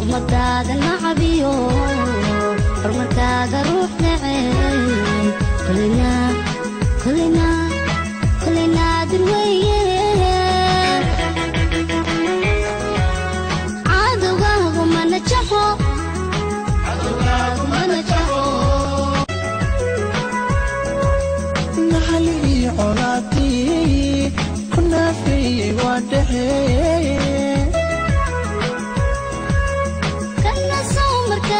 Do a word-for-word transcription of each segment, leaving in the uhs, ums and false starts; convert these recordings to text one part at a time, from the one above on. رمتاق المعبيو رمتاق روح نعيم كلنا كلنا كلنا دنوية عادوا غاغوا ما نجحوا عادوا غاغوا ما نجحوا نحلي عراتي كنا في وادحي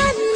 عشان